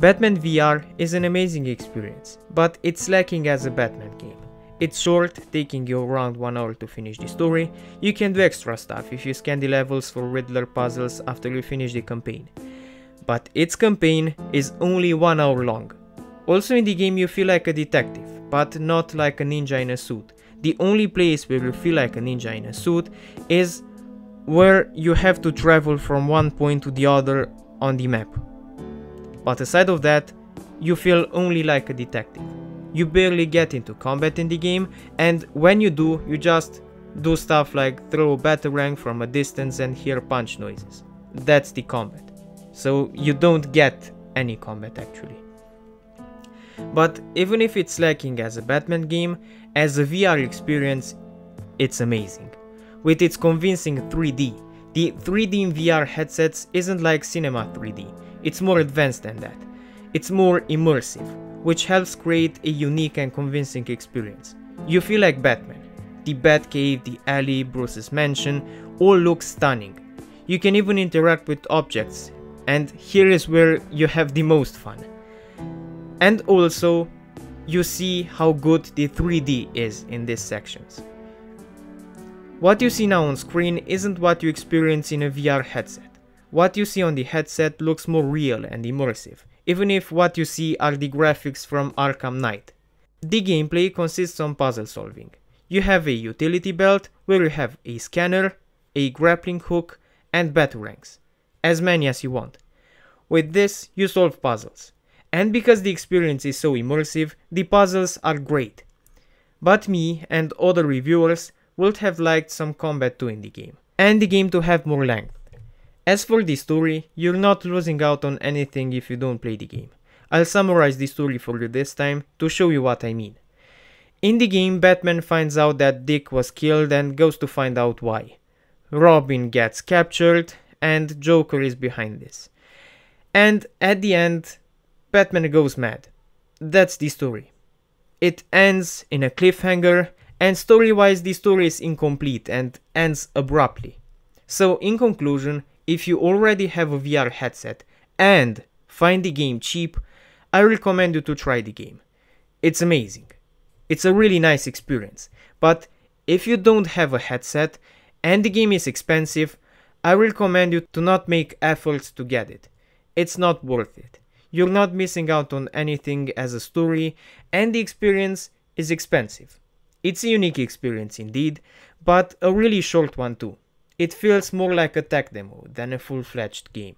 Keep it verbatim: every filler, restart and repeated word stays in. Batman V R is an amazing experience, but it's lacking as a Batman game. It's short, taking you around one hour to finish the story. You can do extra stuff if you scan the levels for Riddler puzzles after you finish the campaign. But its campaign is only one hour long. Also in the game you feel like a detective, but not like a ninja in a suit. The only place where you feel like a ninja in a suit is where you have to travel from one point to the other on the map. But aside of that, you feel only like a detective. You barely get into combat in the game, and when you do, you just do stuff like throw a batarang from a distance and hear punch noises. That's the combat. So you don't get any combat actually. But even if it's lacking as a Batman game, as a V R experience, it's amazing. With its convincing three D, the three D in V R headsets isn't like cinema three D, it's more advanced than that. It's more immersive, which helps create a unique and convincing experience. You feel like Batman. The Batcave, the alley, Bruce's mansion, all look stunning. You can even interact with objects, and here is where you have the most fun. And also, you see how good the three D is in these sections. What you see now on screen isn't what you experience in a V R headset. What you see on the headset looks more real and immersive, even if what you see are the graphics from Arkham Knight. The gameplay consists on puzzle solving. You have a utility belt where you have a scanner, a grappling hook and batarangs, as many as you want. With this you solve puzzles, and because the experience is so immersive, the puzzles are great. But me and other reviewers would have liked some combat too in the game, and the game to have more length. As for the story, you're not losing out on anything if you don't play the game. I'll summarize the story for you this time to show you what I mean. In the game, Batman finds out that Dick was killed and goes to find out why. Robin gets captured and Joker is behind this. And at the end, Batman goes mad. That's the story. It ends in a cliffhanger, and story-wise the story is incomplete and ends abruptly. So in conclusion, if you already have a V R headset and find the game cheap, I recommend you to try the game. It's amazing. It's a really nice experience. But if you don't have a headset and the game is expensive, I recommend you to not make efforts to get it. It's not worth it. You're not missing out on anything as a story, and the experience is expensive. It's a unique experience indeed, but a really short one too. It feels more like a tech demo than a full-fledged game.